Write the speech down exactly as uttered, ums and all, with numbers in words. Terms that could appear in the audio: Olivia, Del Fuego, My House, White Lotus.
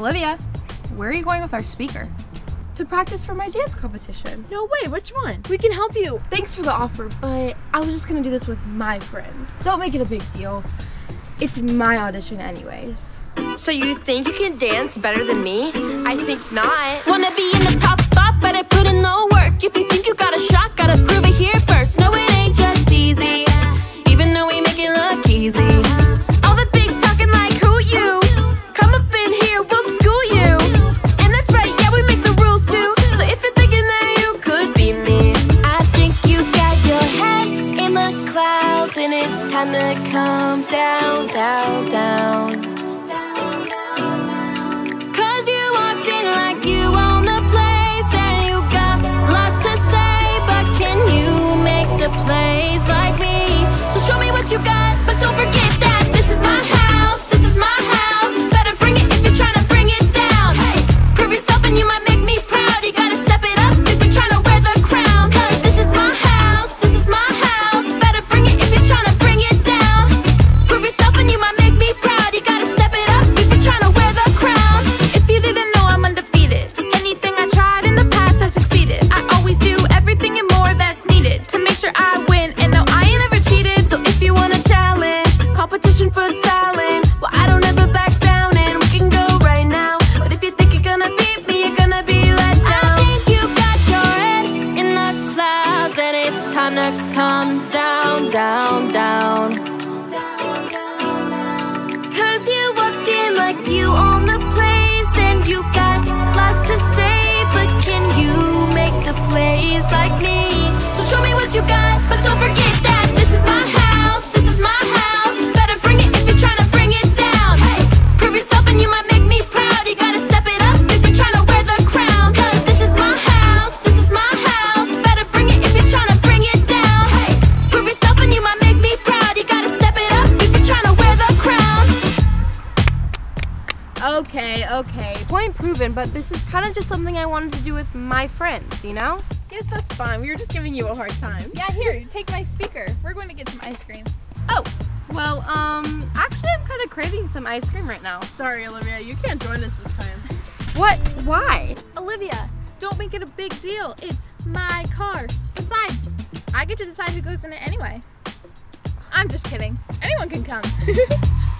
Olivia, where are you going with our speaker? To practice for my dance competition. No way, which one? We can help you. Thanks for the offer, but I was just gonna do this with my friends. Don't make it a big deal. It's my audition anyways. So you think you can dance better than me? I think not. Wanna be in the top spot, better put in the work. If you think you got a shot, gotta prove it here first. No, it ain't just easy, even though we make it look easy. All the big talking like who you? Come up in here, we'll school you. And that's right, yeah, we make the rules too. So if you're thinking that you could be me, I think you got your head in the clouds, and it's time to come down, down, down. Plays like me, so show me what you got, but don't forget that this is my house, this is my house. Better bring it if you're trying to bring it down. Hey, prove yourself and you might make me proud. You gotta step it up if you're trying to wear the crown. Cause this is my house, this is my house. Better bring it if you're trying to bring it down. Prove yourself and you might make me proud. You gotta step it up if you're trying to wear the crown. If you didn't know, I'm undefeated. Anything I tried in the past, I succeeded. I always do everything and more that's needed to make sure I win, and no, I ain't ever cheated. So if you want a challenge, competition for talent, well, I don't ever back down, and we can go right now. But if you think you're gonna beat me, you're gonna be let down. I think you got your head in the clouds, and it's time to come down, down, down. Cause you walked in like you own the place, and you got lots to say, but can you make the plays like me? So show me what you got, but don't forget that this is my house, this is my house. Better bring it if you're trying to bring it down. Hey, prove yourself and you might make me proud. You gotta step it up if you're trying to wear the crown. Cause this is my house, this is my house. Better bring it if you're trying to bring it down. Hey, prove yourself and you might make me proud. You gotta step it up if you're trying to wear the crown. Okay, okay, point proven, but this is kind of just something I wanted to do with my friends, you know? Yes, that's fine. We were just giving you a hard time. Yeah, here, take my speaker. We're going to get some ice cream. Oh, well, um, actually I'm kind of craving some ice cream right now. Sorry, Olivia, you can't join us this time. What? Why? Olivia, don't make it a big deal. It's my car. Besides, I get to decide who goes in it anyway. I'm just kidding. Anyone can come.